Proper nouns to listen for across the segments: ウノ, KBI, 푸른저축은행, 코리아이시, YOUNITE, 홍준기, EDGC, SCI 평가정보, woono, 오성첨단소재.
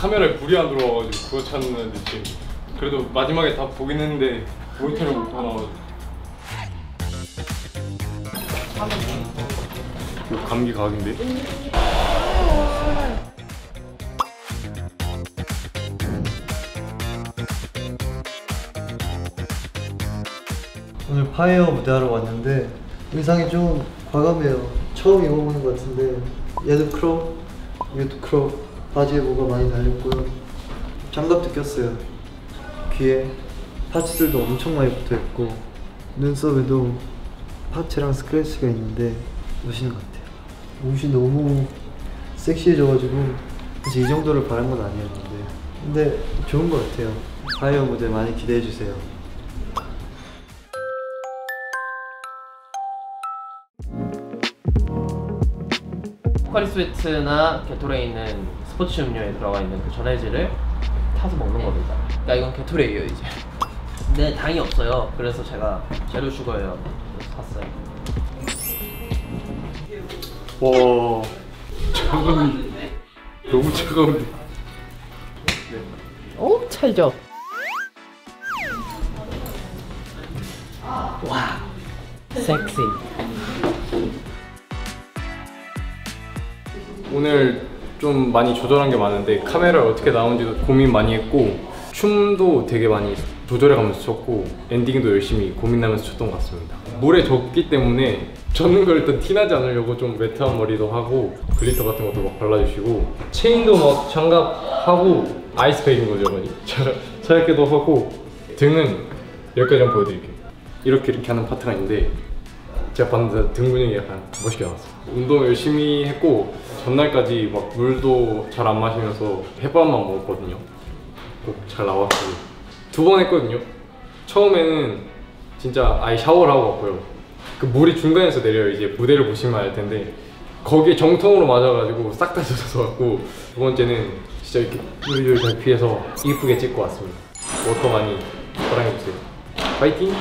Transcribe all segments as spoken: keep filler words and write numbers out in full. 카메라에 불이 안 들어와가지고 그거 찾는데 지금 그래도 마지막에 다 보긴 했는데 모니터를 못 나와가지고. 이거 감기 각인데? 오늘 파이어 무대하러 왔는데 의상이 좀 과감해요. 처음 입어보는 것 같은데 얘도 크롭, 얘도 크롭, 바지에 뭐가 많이 달렸고요. 장갑도 꼈어요. 귀에 파츠들도 엄청 많이 붙어있고 눈썹에도 파츠랑 스크래치가 있는데 멋있는 것 같아요. 옷이 너무 섹시해져가지고 사실 이 정도를 바란 건 아니었는데 근데 좋은 것 같아요. 파이어 무대 많이 기대해주세요. 포카리 스웨트나 게토레에 있는 스포츠 음료에 들어가 있는 그 전해질을 타서 먹는 겁니다. 그러니까 이건 게토레예요 이제. 근데 당이 없어요. 그래서 제가 제로 슈거예요. 그래서 샀어요. 와, 차가운 너무 차가운데. 오, 차죠. 와, 섹시. 오늘 좀 많이 조절한 게 많은데 카메라를 어떻게 나오는지도 고민 많이 했고 춤도 되게 많이 조절해가면서 췄고 엔딩도 열심히 고민하면서 췄던 것 같습니다. 물에 젖기 때문에 젖는 걸 일단 티나지 않으려고 좀 매트한 머리도 하고 글리터 같은 것도 막 발라주시고 체인도 막 장갑하고 아이스팩인 거죠. 많이 차갑게도 하고 등은 여기까지만 보여드릴게요. 이렇게 이렇게 하는 파트가 있는데 제가 봤는데 등 근육이 약간 멋있게 나왔어요. 운동 열심히 했고 전날까지 막 물도 잘 안 마시면서 햇반만 먹었거든요. 꼭 잘 나왔어요. 두 번 했거든요. 처음에는 진짜 아예 샤워를 하고 왔고요. 그 물이 중간에서 내려요. 이제 무대를 보시면 알 텐데 거기에 정통으로 맞아가지고 싹 다 젖어서 왔고 두 번째는 진짜 이렇게 물을 잘 피해서 이쁘게 찍고 왔습니다. 워터 많이 사랑해주세요. 파이팅!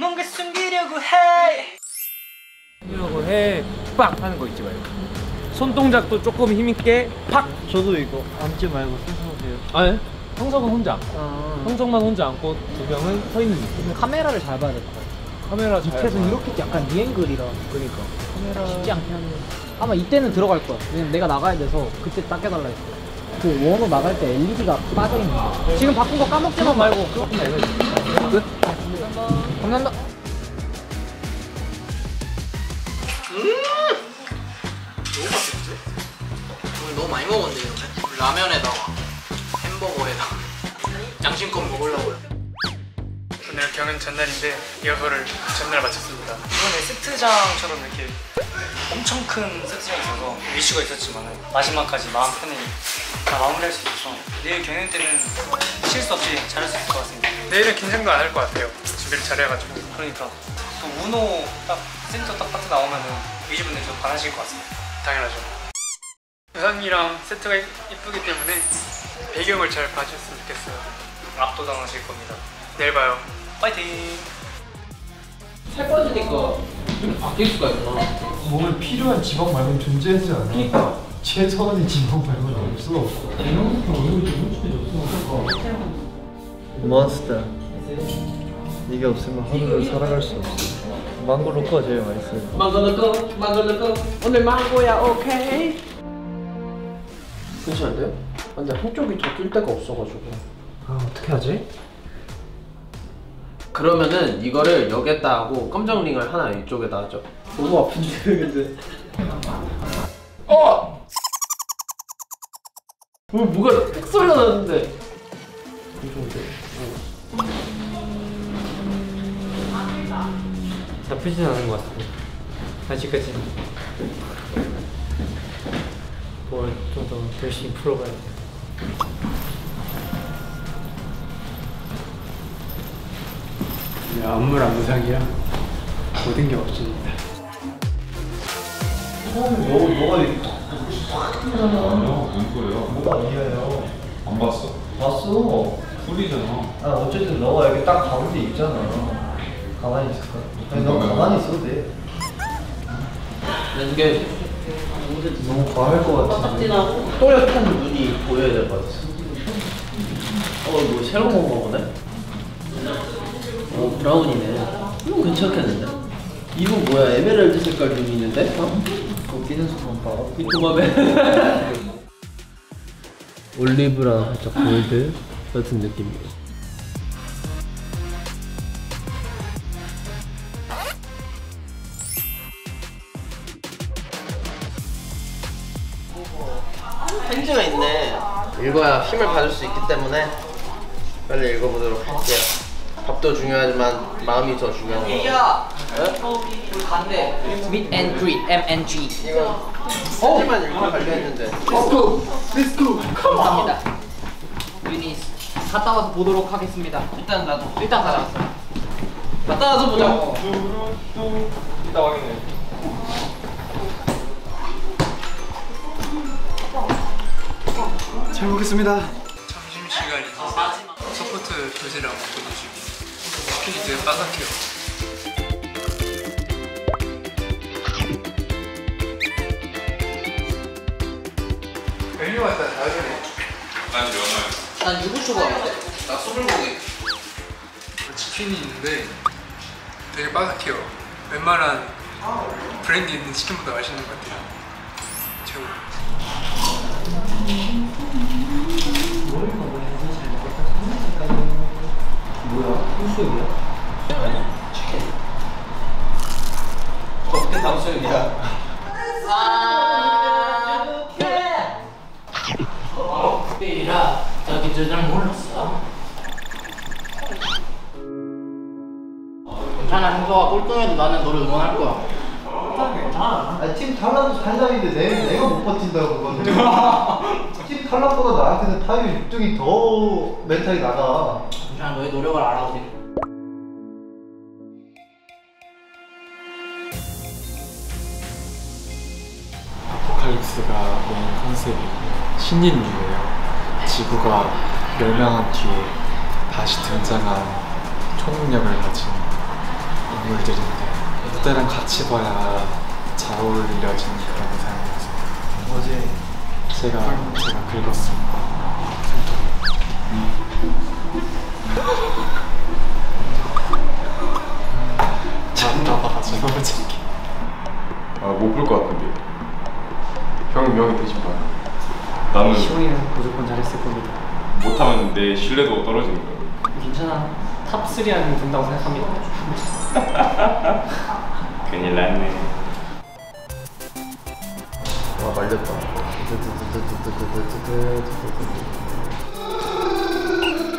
뭔가 숨기려고 해 숨기려고 해 빡 하는 거 잊지 말고 손동작도 조금 힘있게 팍! 저도 이거 앉지 말고 서서 하세요. 아니 형석은 혼자 앉고 아 형석만 혼자 앉고 두 명은 서 있는 느낌. 카메라를 잘 봐야 될 것 같아요. 카메라 잘 밑에서 봐야. 이렇게 약간 니앵글이라 그러니까 카메라 쉽지 않게 하는 아마 이때는 들어갈 거야. 왜냐면 내가 나가야 돼서 그때 딱 해달라 했어. 그 원호 나갈 때 엘이디가 빠져있는 거야. 지금 바꾼 거 까먹지만 말고 조금 내려 끝? 감사합니다. 음! 너무 맛있지? 오늘 너무 많이 먹었는데 이렇게? 라면에다가 햄버거에다가 양심껏 먹으려고요. 오늘 경연 전날인데 리허설을 전날 마쳤습니다. 이번에 세트장처럼 이렇게 엄청 큰 세트장이 있어서 이슈가 있었지만 마지막까지 마음 편히 다 마무리할 수 있어서 내일 경연 때는 실수 없이 잘할 수 있을 것 같습니다. 내일은 긴장도 안 할 것 같아요. 준비를 잘해가지고. 그러니까 또 우노 딱 센터 딱 파트 나오면은 뮤지분들도 반하실 것 같습니다. 당연하죠. 우산이랑 세트가 이쁘기 때문에 배경을 잘 봐주셨으면 좋겠어요. 압도당하실 겁니다. 내일 봐요. 파이팅! 살 빠지니까 좀 바뀔 수가 있구나. 몸에 필요한 지방 말고는 존재하지 않아. 그러니까 최소한의 지방 말고는 없어. 몬스터 이게 없으면 하루를 살아갈 수 없어. 망고 로코가 제일 맛있어요. 망고 로코, 망고 로코. 오늘 망고야, 오케이. 괜찮은데요? 근데 한쪽이 더 뜰 데가 없어가지고. 아 어떻게 하지? 그러면은 이거를 여기에다 하고 검정 링을 하나 이쪽에다 하죠. 너무 아픈지 모르겠는데. 어! 왜 뭐가 딱 소리가 나는데? 괜찮은데? 나쁘진 않은 것 같아요. 아직까지 뭘 좀 더 열심히 풀어봐야 돼. 야, 안무랑 의상이야? 모든 게 없습니다. 처음에 너, 너가 이렇게 탁 뜨잖아. 아니요, 뭔 소리야? 뭐가 아니에요? 안 봤어. 봤어. 소리잖아. 아, 어쨌든 너가 여기 딱 가운데 있잖아. 가만히 있을까? 아니, 너 가만히 있어도 돼. 근데 이게 너무 과할 것 같은데. 또렷한 눈이 보여야 될 것 같아. 어, 뭐 새로운 건가 보네? 어, 브라운이네. 이건 괜찮겠는데? 이건 뭐야? 에메랄드 색깔 눈이 있는데? 어? 그거 끼는 순간 봐. 비토마베. 올리브랑 살짝 골드 같은 느낌이에요. 편지가 있네. 읽어야 힘을 받을 수 있기 때문에 빨리 읽어보도록 할게요. 밥도 중요하지만 마음이 더 중요한 거. 이야. 반대. Meet and greet, M and G. 이거 편지만 읽으면 관련했는데. 렛츠고, 렛츠고. 감사합니다. 유닛 갔다 와서 보도록 하겠습니다. 일단 나도. 일단 가자. 갔다 와서 보자. 이따 확인해. 잘 먹겠습니다. 점심시간이 마지막. 서포트 교재랑 보내주고 스킨이 되게 바삭해요. 메뉴가 일단 다양해. 난 연어요. 난 유부초밥. 나 소불고기. 치킨이 있는데 되게 바삭해요. 웬만한 브랜드 있는 치킨보다 맛있는 것 같아요. 최고. 수육이야? 아니, 치킨. 어떻게 다음 수육이야? 아, 예! 어, 삐라, 자기 제대로 몰랐어. 괜찮아, 형석아. 꼴등해도 나는 너를 응원할 거야. 괜찮아. 아니, 팀 탈락도 탈락인데 내, 내가 못 버틴다고, 그거는. 팀 탈락보다 나한테는 타율 육 등이 더 멘탈이 나가. 괜찮아, 너의 노력을 알아보지. 아포칼립스가 오는 컨셉이고 신인류예요. 지구가 멸망한 뒤에 다시 등장한 초능력을 가진 인물들인데 그때랑 같이 봐야 잘 어울려진 그런 사람이었어요. 어제 제가 제가 긁었습니다. 잠깐 봐가지고 너무 착해. 아, 못 볼 것 같은데. 형이 명이 되신 거야. 나는 시원이는 무조건 잘했을 겁니다. 못하면 내 신뢰도가 떨어지는 거야. 괜찮아. 탑 쓰리 안에 든다고 생각합니다. 큰일 났네. 와, 말렸다.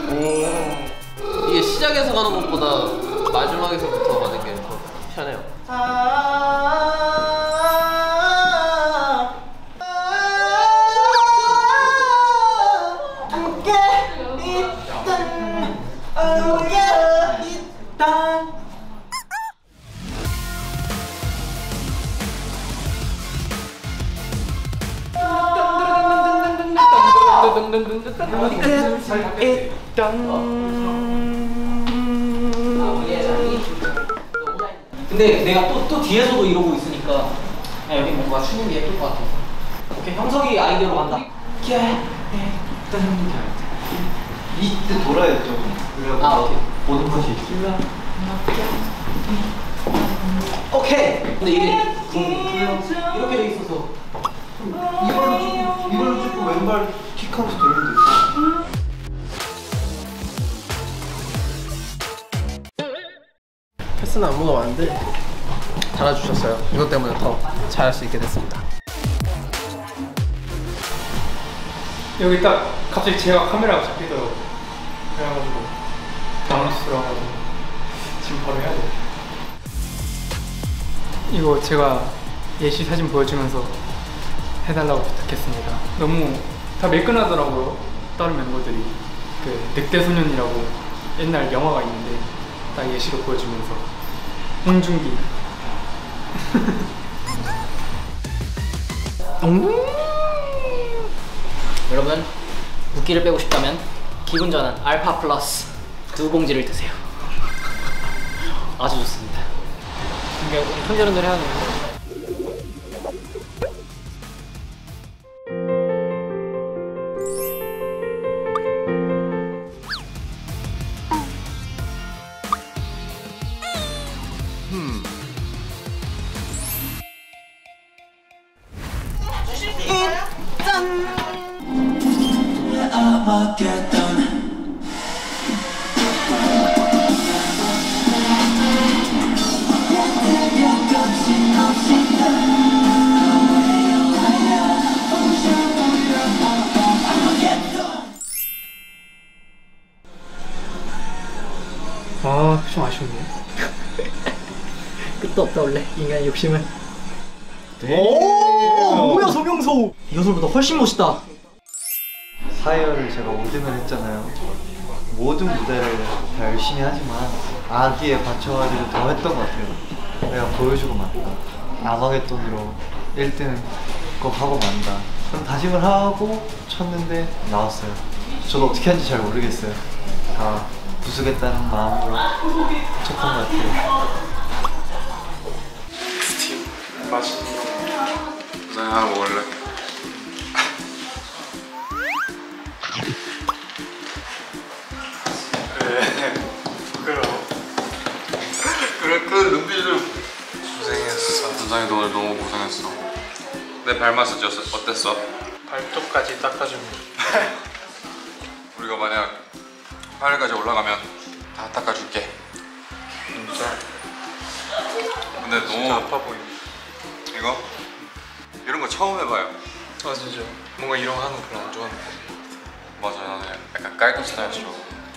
오. 이게 시작에서 가는 것보다 마지막에서부터 가는 게 더 편해요. 근데 내가 또, 또 뒤에서도 이러고 있으니까 야, 여기 뭔가 추는 게 예쁠 것 같아. 오케이, 형석이 아이디어로 간다. 이때 돌아야 죠. 아, 오케이. 모든 것이 있을라. 오케이! 근데 이게 이렇게 돼 있어서 이걸로 찍고, 이걸로 찍고 왼발 킥하면서 돌면 돼. 패스는 안무가 왔는데 달아주셨어요. 이것 때문에 더 잘할 수 있게 됐습니다. 여기 딱 갑자기 제가 카메라가 잡히더라고요. 그래가지고 당황스러워가지고 지금 바로 해야 돼요. 이거 제가 예시 사진 보여주면서 해달라고 부탁했습니다. 너무 다 매끈하더라고요. 다른 멤버들이 그 늑대소년이라고 옛날 영화가 있는데 딱 예시로 보여주면서 홍준기 여러분, 붓기를 빼고 싶다면 기분 전환 알파 플러스 두 봉지를 드세요. 아주 좋습니다. 그러니까 흔들흔들 해야 되는데. 아, 좀 아쉬운데. 끝도 없다 원래 인간의 욕심은. 오, 뭐야 서명소. 이 녀석보다 훨씬 멋있다. 사회를 제가 오 등을 했잖아요. 모든 무대를 다 열심히 하지만 아기에 받쳐가지고 더 했던 것 같아요. 내가 보여주고 만다. 남아의 돈으로 일 등 거 하고 만다. 그럼 다짐을 하고 쳤는데 나왔어요. 저도 어떻게 하는지 잘 모르겠어요. 다 부수겠다는 마음으로 쳤던 것 같아요. 맛있어. 나 원래. 고생했어. 선생님도 오늘 너무 고생했어. 내 발마사지 어땠어? 발톱까지 닦아주면 우리가 만약 팔까지 올라가면 다 닦아줄게. 진짜? 근데 너무 진짜 아파 보이네. 이거? 이런 거 처음 해봐요. 아 진짜? 뭔가 이런 거 하는 거 별로 안 좋아하는 거 같아. 맞아, 나는 약간 깔끔 스타일 싫어.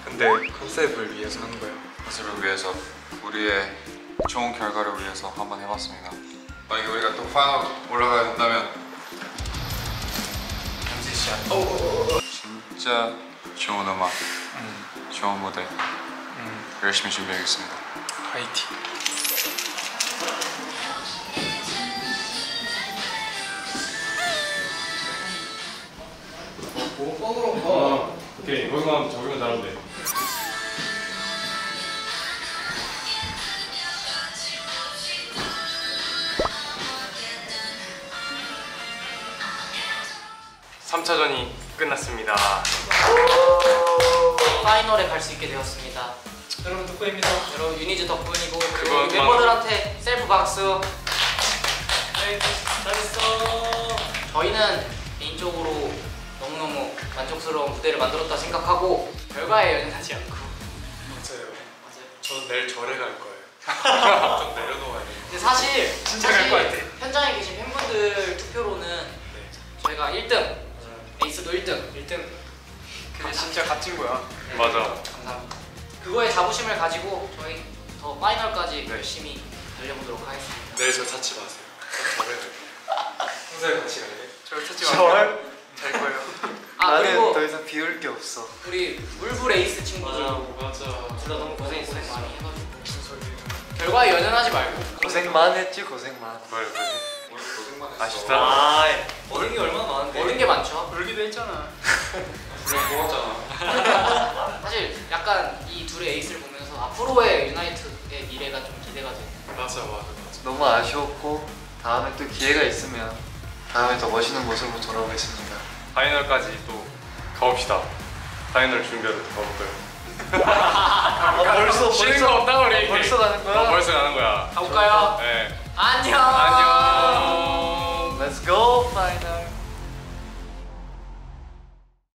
근데 컨셉을 위해서 하는 거야. 컨셉을 위해서 우리의 좋은 결과를 위해서 한번 해봤습니다. 만약에 우리가 또 파이널 올라가야 된다면 엠 씨 샷 진짜 좋은 음악, 음. 좋은 무대, 음. 열심히 준비하겠습니다. 화이팅! 오, 뻥으로 봐. 오케이, 거기만 저기만 잘하면 돼. 삼 차전이 끝났습니다. 파이널에 갈 수 있게 되었습니다. 여러분 덕분입니다. 여러분 유니즈 덕분이고 그리고 멤버들한테 셀프 박수. 네, 잘했어. 저희는 개인적으로 너무너무 만족스러운 무대를 만들었다 생각하고 결과에 연연하지 않고. 맞아요. 맞아요. 저는 내일 절에 갈 거예요. 좀 내려놓아야 돼요. 근데 사실 진짜 갈 거 같아. 현장에 계신 팬분들 투표로는 네. 저희가 일 등. 에이스도 일 등 일 등 근데 진짜 값진 거야. 네. 맞아. 감사합니다. 그거에 자부심을 가지고 저희 더 파이널까지 네. 열심히 달려보도록 하겠습니다. 내일 저 찾지 마세요. 평소에 같이 가요. 저를 찾지 마세요. 잘 거예요. 아, 나는 더 이상 비울 게 없어. 우리 울불 에이스 친구들 맞아. 둘 다 너무 고생했어. 고생 많이 해가지고 결과에 연연하지 말고 고생만 했지. 고생만 뭘 고생? 고생만 했어. 아쉽다. 얻은 게 얼마나 많은데. 얻은 게 많죠. 울기도 했잖아. 그래 고맙잖아. 사실 약간 이 둘의 에이스를 보면서 앞으로의 유나이트의 미래가 좀 기대가 돼. 맞아 맞아 맞아. 너무 아쉬웠고 다음에 또 기회가 있으면 다음에 더 멋있는 모습으로 돌아오겠습니다. 파이널까지 또 가봅시다. 파이널 준비하러 가볼까요? 아, 벌써 쉬는 벌써, 거 없다 우리. 벌써 가는 거야? 어, 벌써 가는 거야. 가볼까요? 네. 안녕. 안녕.